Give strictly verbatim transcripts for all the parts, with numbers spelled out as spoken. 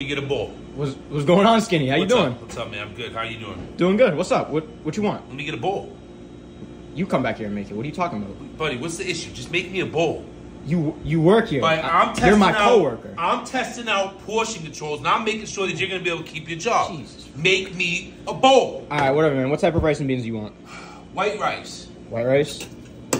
You get a bowl. What's, what's going on, Skinny? How you what's doing? Up? What's up, man? I'm good. How you doing? Doing good. What's up? What What you want? Let me get a bowl. You come back here and make it. What are you talking about? Buddy, what's the issue? Just make me a bowl. You you work here. But I'm testing You're my out, coworker. I'm testing out portion controls, and I'm making sure that you're going to be able to keep your job. Jesus. Make me a bowl. All right, whatever, man. What type of rice and beans do you want? White rice. White rice?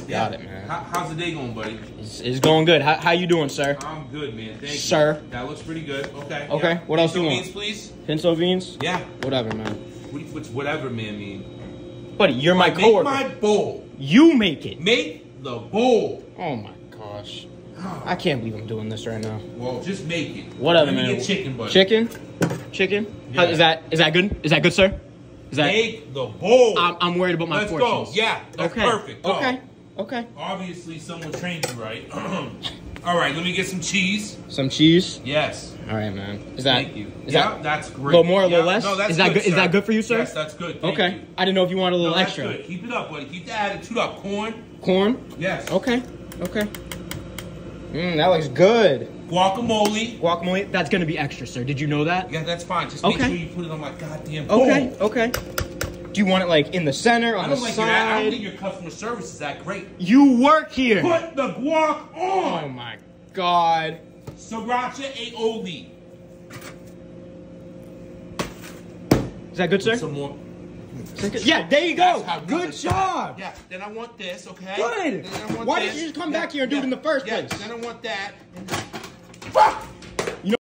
Yeah. Got it, man. How, how's the day going, buddy? It's, it's going good. How, how you doing, sir? I'm good, man. Thank sir. you. Sir. That looks pretty good. Okay. Okay. Yeah. What Pinto else do you want? Pinto beans, please. Pinto beans? Yeah. Whatever, man. What, what's whatever, man, mean? Buddy, you're my make coworker. Make my bowl. You make it. Make the bowl. Oh, my gosh. I can't believe I'm doing this right now. Well, just make it. Whatever, man. Get chicken, buddy. Chicken? Chicken? Yeah. How, is, that, is that good? Is that good, sir? Is that... Make the bowl. I'm, I'm worried about my Let's fortunes. Let's go. Yeah. That's okay. perfect. Go. Okay. Okay. Obviously, someone trained you right. All right, let me get some cheese. Some cheese? Yes. All right, man. Is that? Thank you. Is yeah, that, that's great. A little more, a little yeah. less? No, that's is that good. Sir. Is that good for you, sir? Yes, that's good. Thank okay. You. I didn't know if you wanted a little no, that's extra. Good. Keep it up, buddy. Keep the attitude up. Corn. Corn. Yes. Okay. Okay. Mmm, that looks good. Guacamole. Guacamole. That's gonna be extra, sir. Did you know that? Yeah, that's fine. Just make okay. sure you put it on my goddamn bowl. Okay. Okay. Do you want it like in the center, on I don't the like side? Your, I don't think your customer service is that great. You work here. Put the guac on. Oh my God. Sriracha aioli. Is that good, sir? Some more. Good? Yeah, there you go. Good job. Yeah. Then I want this, okay? Good. Then I want Why this. did you just come yeah. back here and do yeah. it in the first yeah. place? Then I want that. Fuck.